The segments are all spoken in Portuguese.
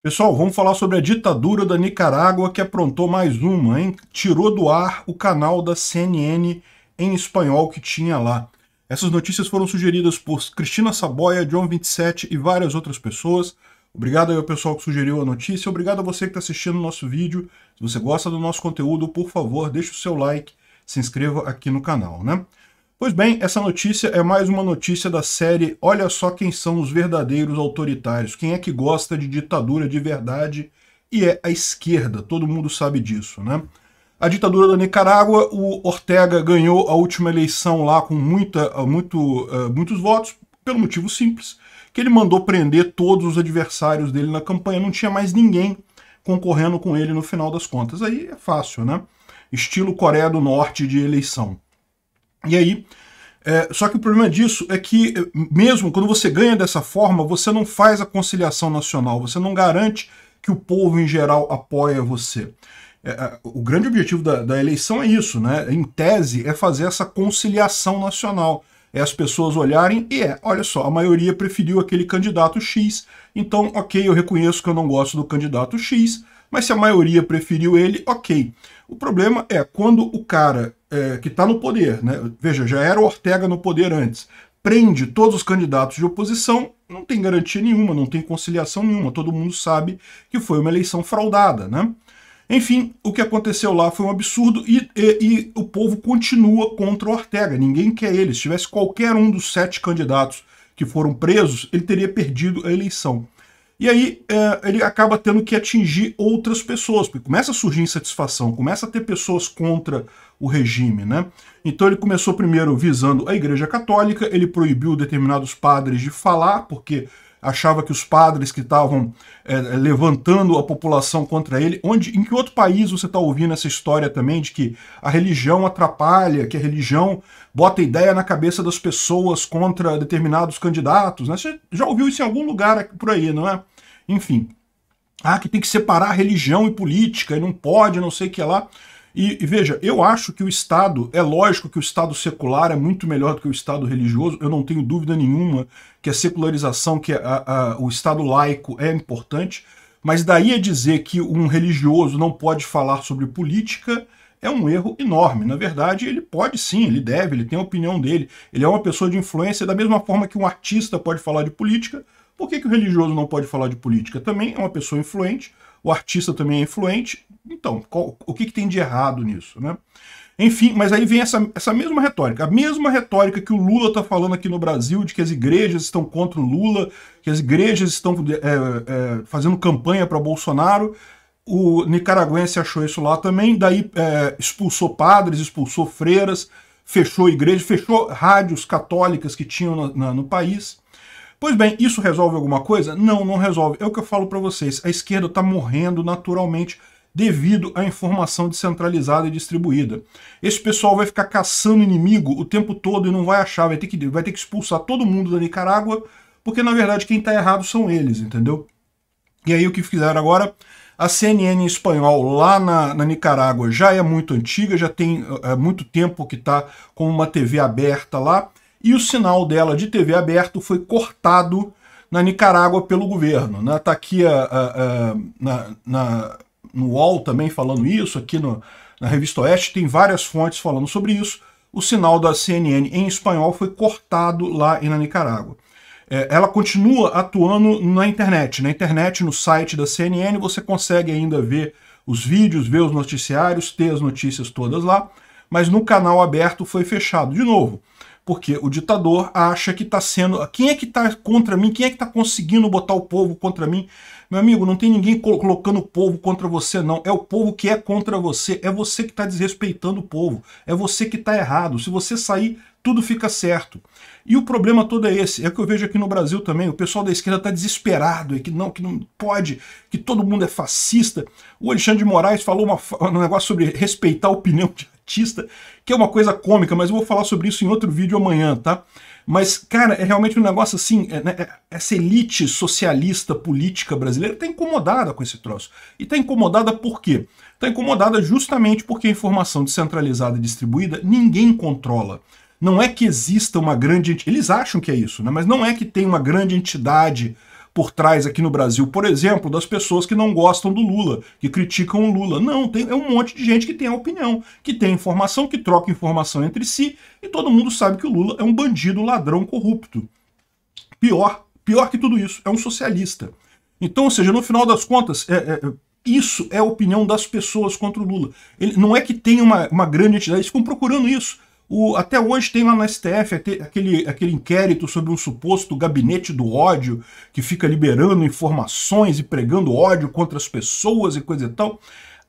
Pessoal, vamos falar sobre a ditadura da Nicarágua, que aprontou mais uma, hein? Tirou do ar o canal da CNN em espanhol que tinha lá. Essas notícias foram sugeridas por Cristina Saboia, John 27 e várias outras pessoas. Obrigado aí ao pessoal que sugeriu a notícia. Obrigado a você que está assistindo o nosso vídeo. Se você gosta do nosso conteúdo, por favor, deixe o seu like, se inscreva aqui no canal, né? Pois bem, essa notícia é mais uma notícia da série Olha Só Quem São os Verdadeiros Autoritários, quem é que gosta de ditadura de verdade, e é a esquerda, todo mundo sabe disso, né? A ditadura da Nicarágua, o Ortega ganhou a última eleição lá com muitos votos, pelo motivo simples, que ele mandou prender todos os adversários dele na campanha, não tinha mais ninguém concorrendo com ele no final das contas. Aí é fácil, né? Estilo Coreia do Norte de eleição. E aí, só que o problema disso é que mesmo quando você ganha dessa forma, você não faz a conciliação nacional, você não garante que o povo em geral apoia você. O grande objetivo da eleição é isso, né? Em tese, é fazer essa conciliação nacional. É as pessoas olharem e olha só, a maioria preferiu aquele candidato X, então, ok, eu reconheço que eu não gosto do candidato X, mas se a maioria preferiu ele, ok. O problema é quando o cara que está no poder, né? Veja, já era o Ortega no poder antes, prende todos os candidatos de oposição, não tem garantia nenhuma, não tem conciliação nenhuma, todo mundo sabe que foi uma eleição fraudada, né? Enfim, o que aconteceu lá foi um absurdo e o povo continua contra o Ortega, ninguém quer ele. Se tivesse qualquer um dos 7 candidatos que foram presos, ele teria perdido a eleição. E aí ele acaba tendo que atingir outras pessoas, porque começa a surgir insatisfação, começa a ter pessoas contra o regime, né? Então ele começou primeiro visando a Igreja Católica, ele proibiu determinados padres de falar, porque achava que os padres que estavam levantando a população contra ele, em que outro país você está ouvindo essa história também de que a religião atrapalha, que a religião bota ideia na cabeça das pessoas contra determinados candidatos, né? Você já ouviu isso em algum lugar por aí, não é? Enfim, que tem que separar religião e política, e não pode, não sei o que lá. E veja, eu acho que o Estado, é lógico que o Estado secular é muito melhor do que o Estado religioso, eu não tenho dúvida nenhuma que a secularização, que o Estado laico é importante, mas daí a dizer que um religioso não pode falar sobre política é um erro enorme. Na verdade, ele pode sim, ele deve, ele tem a opinião dele, ele é uma pessoa de influência, da mesma forma que um artista pode falar de política, por que que o religioso não pode falar de política? Também é uma pessoa influente, o artista também é influente, então, o que tem de errado nisso, né? Enfim, mas aí vem essa mesma retórica, a mesma retórica que o Lula está falando aqui no Brasil, de que as igrejas estão contra o Lula, que as igrejas estão fazendo campanha para Bolsonaro, o nicaraguense achou isso lá também, daí expulsou padres, expulsou freiras, fechou igreja, fechou rádios católicas que tinham no país. Pois bem, isso resolve alguma coisa? Não, não resolve. É o que eu falo para vocês, a esquerda está morrendo naturalmente devido à informação descentralizada e distribuída. Esse pessoal vai ficar caçando inimigo o tempo todo e não vai achar, vai ter que expulsar todo mundo da Nicarágua, porque na verdade quem está errado são eles, entendeu? E aí o que fizeram agora? A CNN em espanhol lá na Nicarágua já é muito antiga, já tem muito tempo que está com uma TV aberta lá, e o sinal dela de TV aberto foi cortado na Nicarágua pelo governo, né? Tá aqui no UOL também falando isso, aqui na Revista Oeste tem várias fontes falando sobre isso. O sinal da CNN em espanhol foi cortado lá na Nicarágua. Ela continua atuando na internet, no site da CNN, você consegue ainda ver os vídeos, ver os noticiários, ter as notícias todas lá, mas no canal aberto foi fechado de novo. Porque o ditador acha que está sendo... Quem é que está contra mim? Quem é que está conseguindo botar o povo contra mim? Meu amigo, não tem ninguém colocando o povo contra você, não. É o povo que é contra você. É você que está desrespeitando o povo. É você que está errado. Se você sair, tudo fica certo. E o problema todo é esse. É o que eu vejo aqui no Brasil também. O pessoal da esquerda está desesperado. É que não pode, que todo mundo é fascista. O Alexandre de Moraes falou um negócio sobre respeitar a opinião de artista, que é uma coisa cômica, mas eu vou falar sobre isso em outro vídeo amanhã, tá? Mas, cara, é realmente um negócio assim, né? Essa elite socialista política brasileira tá incomodada com esse troço. E tá incomodada por quê? Tá incomodada justamente porque a informação descentralizada e distribuída ninguém controla. Não é que exista uma grande... Eles acham que é isso, né? Mas não é que tem uma grande entidade por trás aqui no Brasil, por exemplo, das pessoas que não gostam do Lula, que criticam o Lula. Não, tem, é um monte de gente que tem a opinião, que tem informação, que troca informação entre si, e todo mundo sabe que o Lula é um bandido, ladrão, corrupto. Pior que tudo isso, é um socialista. Então, ou seja, no final das contas, isso é a opinião das pessoas contra o Lula. Ele, não é que tem uma grande entidade, eles ficam procurando isso. Até hoje tem lá no STF aquele inquérito sobre um suposto gabinete do ódio que fica liberando informações e pregando ódio contra as pessoas e coisa e tal.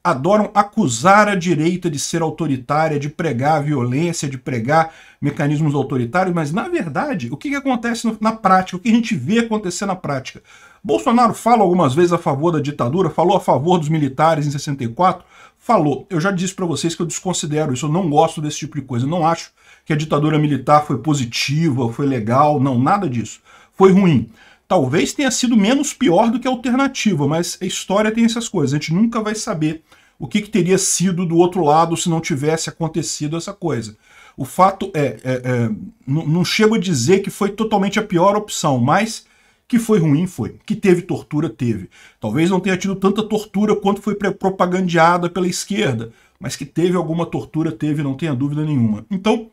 Adoram acusar a direita de ser autoritária, de pregar violência, de pregar mecanismos autoritários, mas na verdade, o que acontece na prática, o que a gente vê acontecer na prática? Bolsonaro fala algumas vezes a favor da ditadura, falou a favor dos militares em 64, falou. Eu já disse para vocês que eu desconsidero isso, eu não gosto desse tipo de coisa, eu não acho que a ditadura militar foi positiva, foi legal, não, nada disso. Foi ruim. Talvez tenha sido menos pior do que a alternativa, mas a história tem essas coisas, a gente nunca vai saber o que teria sido do outro lado se não tivesse acontecido essa coisa. O fato não chego a dizer que foi totalmente a pior opção, mas que foi ruim, foi. Que teve tortura, teve. Talvez não tenha tido tanta tortura quanto foi propagandeada pela esquerda, mas que teve alguma tortura, teve, não tenha dúvida nenhuma. Então,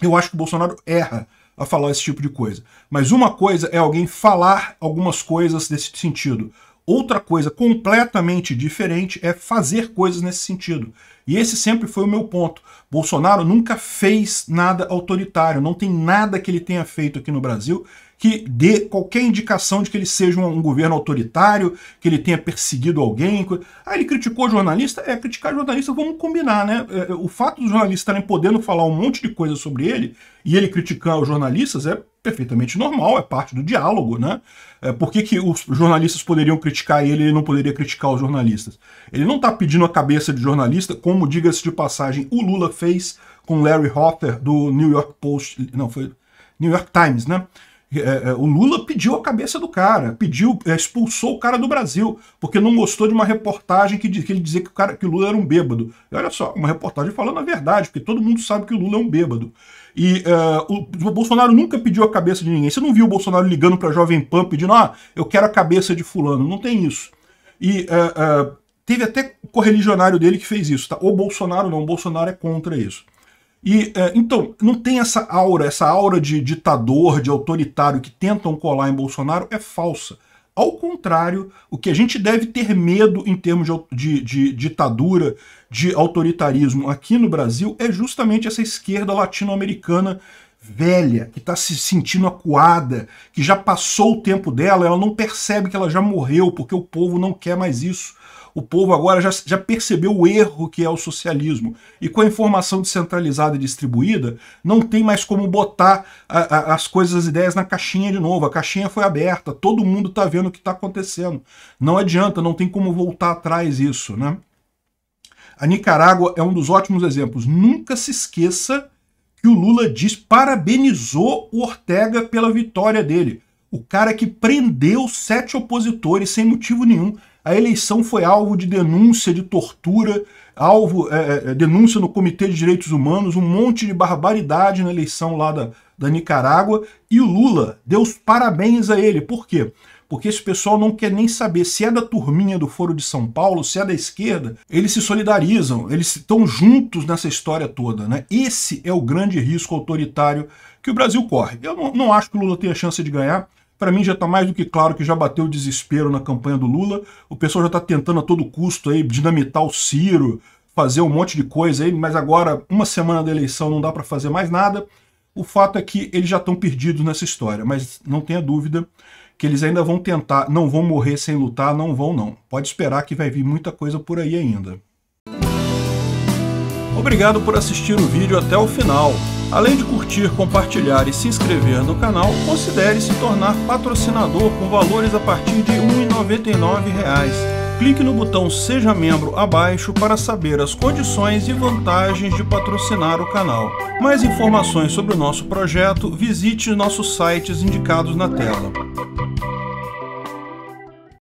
eu acho que o Bolsonaro erra a falar esse tipo de coisa. Mas uma coisa é alguém falar algumas coisas desse sentido. Outra coisa completamente diferente é fazer coisas nesse sentido. E esse sempre foi o meu ponto. Bolsonaro nunca fez nada autoritário, não tem nada que ele tenha feito aqui no Brasil que dê qualquer indicação de que ele seja um governo autoritário, que ele tenha perseguido alguém. Ah, ele criticou jornalista? É, criticar jornalista, vamos combinar, né? O fato dos jornalistas estarem podendo falar um monte de coisa sobre ele e ele criticar os jornalistas é perfeitamente normal, é parte do diálogo, né? Por que que os jornalistas poderiam criticar ele e ele não poderia criticar os jornalistas? Ele não está pedindo a cabeça de jornalista, como, diga-se de passagem, o Lula fez com Larry Hotter do New York Post, não, foi New York Times, né? O Lula pediu a cabeça do cara, expulsou o cara do Brasil, porque não gostou de uma reportagem que ele dizia que o Lula era um bêbado. E olha só, uma reportagem falando a verdade, porque todo mundo sabe que o Lula é um bêbado. E o Bolsonaro nunca pediu a cabeça de ninguém. Você não viu o Bolsonaro ligando para a Jovem Pan pedindo, ah, eu quero a cabeça de fulano. Não tem isso. E teve até correligionário dele que fez isso, tá? O Bolsonaro não, o Bolsonaro é contra isso. E, então, não tem essa aura de ditador, de autoritário que tentam colar em Bolsonaro, é falsa. Ao contrário, o que a gente deve ter medo em termos de ditadura, de autoritarismo aqui no Brasil, é justamente essa esquerda latino-americana velha, que está se sentindo acuada, que já passou o tempo dela, ela não percebe que ela já morreu, porque o povo não quer mais isso. O povo agora já percebeu o erro que é o socialismo. E com a informação descentralizada e distribuída, não tem mais como botar as coisas, as ideias na caixinha de novo. A caixinha foi aberta, todo mundo está vendo o que está acontecendo. Não adianta, não tem como voltar atrás isso, né? A Nicarágua é um dos ótimos exemplos. Nunca se esqueça que o Lula parabenizou o Ortega pela vitória dele. O cara que prendeu 7 opositores sem motivo nenhum. A eleição foi alvo de denúncia, de tortura, denúncia no Comitê de Direitos Humanos, um monte de barbaridade na eleição lá da Nicarágua. E o Lula deu os parabéns a ele. Por quê? Porque esse pessoal não quer nem saber se é da turminha do Foro de São Paulo, se é da esquerda, eles se solidarizam, eles estão juntos nessa história toda, né? Esse é o grande risco autoritário que o Brasil corre. Eu não acho que o Lula tenha chance de ganhar. Para mim já está mais do que claro que já bateu o desespero na campanha do Lula. O pessoal já está tentando a todo custo aí dinamitar o Ciro, fazer um monte de coisa aí, mas agora, uma semana da eleição, não dá para fazer mais nada. O fato é que eles já estão perdidos nessa história, mas não tenha dúvida que eles ainda vão tentar, não vão morrer sem lutar, não vão não. Pode esperar que vai vir muita coisa por aí ainda. Obrigado por assistir o vídeo até o final. Além de curtir, compartilhar e se inscrever no canal, considere se tornar patrocinador com valores a partir de R$ 1,99. Clique no botão Seja Membro abaixo para saber as condições e vantagens de patrocinar o canal. Mais informações sobre o nosso projeto, visite nossos sites indicados na tela.